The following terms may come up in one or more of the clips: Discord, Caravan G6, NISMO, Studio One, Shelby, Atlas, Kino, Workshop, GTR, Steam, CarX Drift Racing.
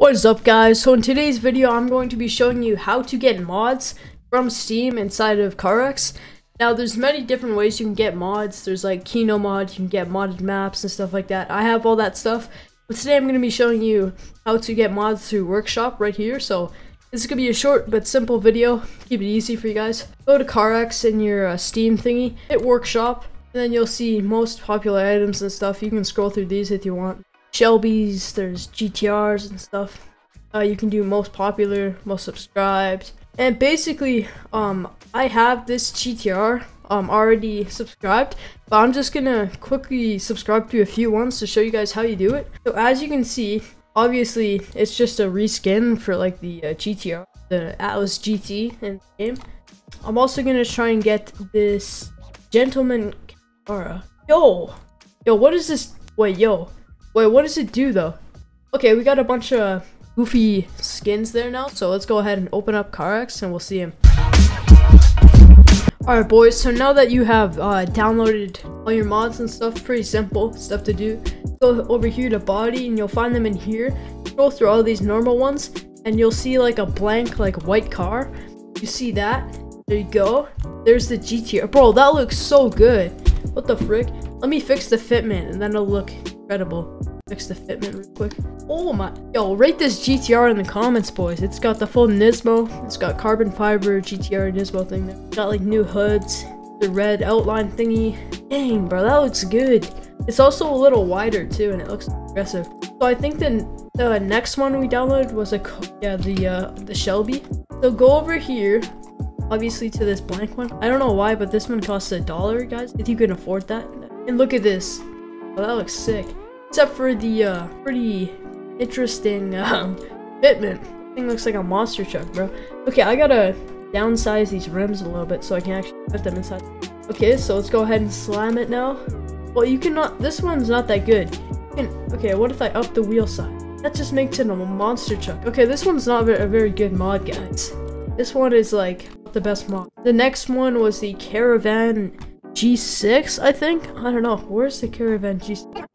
What is up, guys? So in today's video I'm going to be showing you how to get mods from Steam inside of CarX. Now there's many different ways you can get mods. There's like Kino mod, you can get modded maps and stuff like that. I have all that stuff, but today I'm going to be showing you how to get mods through Workshop right here. So this is going to be a short but simple video, keep it easy for you guys. Go to CarX in your Steam thingy, hit Workshop, and then you'll see most popular items and stuff. You can scroll through these if you want. Shelby's, there's GTRs and stuff. You can do most popular, most subscribed, and basically I have this GTR already subscribed, but I'm just gonna quickly subscribe to a few ones to show you guys how you do it. So as you can see, obviously it's just a reskin for like the GTR, the Atlas GT in the game. I'm also gonna try and get this gentleman Cara. Yo, what is this? Wait, what does it do though? Okay, we got a bunch of goofy skins there now, so let's go ahead and open up CarX and we'll see him. Alright boys, so now that you have downloaded all your mods and stuff, pretty simple stuff to do. Go over here to body and you'll find them in here. Scroll through all these normal ones and you'll see like a blank like white car. You see that? There you go. There's the GTR. Bro, that looks so good. What the frick? Let me fix the fitment and then it'll look incredible. Fix the fitment real quick. Oh my. Yo, rate this GTR in the comments, boys. It's got the full NISMO. It's got carbon fiber GTR NISMO thing there. Got like new hoods, the red outline thingy. Dang, bro, that looks good. It's also a little wider too, and it looks aggressive. So I think the next one we downloaded was a the Shelby. So go over here, obviously to this blank one. I don't know why, but this one costs $1, guys. If you can afford that. And look at this. Oh, that looks sick. Except for the pretty interesting fitment. Thing looks like a monster truck, bro. Okay, I gotta downsize these rims a little bit so I can actually put them inside. Okay, so let's go ahead and slam it now. Well, you cannot. This one's not that good. Okay, what if I up the wheel side? That just makes it a monster truck. Okay, this one's not a very good mod, guys. This one is like not the best mod. The next one was the Caravan G6, I think. I don't know. Where's the Caravan G6?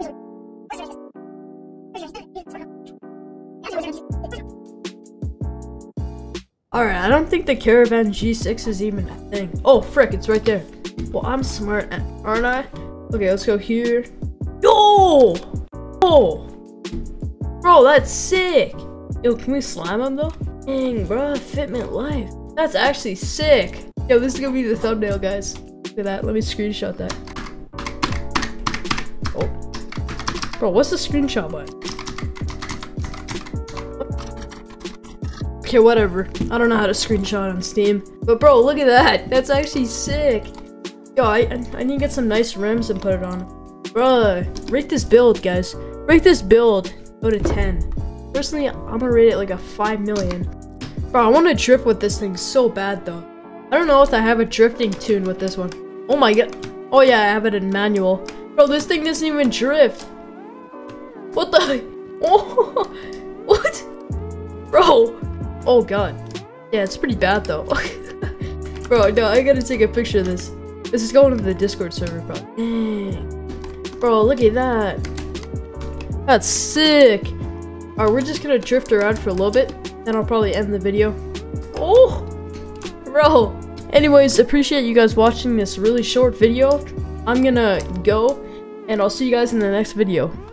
Alright, I don't think the Caravan G6 is even a thing. Oh, frick, it's right there. Well, I'm smart, aren't I? Okay, let's go here. Yo! Oh! Bro, that's sick! Yo, can we slime him, though? Dang, bro, fitment life. That's actually sick. Yo, this is gonna be the thumbnail, guys. Look at that. Let me screenshot that. Oh. Bro, what's the screenshot button? Okay, whatever. I don't know how to screenshot on Steam. But bro, look at that. That's actually sick. Yo, I need to get some nice rims and put it on. Bruh, rate this build, guys. Rate this build. Go to 10. Personally, I'm gonna rate it like a 5 million. Bro, I want to drift with this thing so bad, though. I don't know if I have a drifting tune with this one. Oh my god. Oh yeah, I have it in manual. Bro, this thing doesn't even drift. What the? Oh, what? Bro. Oh god. Yeah, it's pretty bad though. Bro, no, I gotta take a picture of this. This is going to the Discord server, bro. Dang. Bro, look at that. That's sick. Alright, we're just gonna drift around for a little bit. Then I'll probably end the video. Oh! Bro! Anyways, appreciate you guys watching this really short video. I'm gonna go, and I'll see you guys in the next video.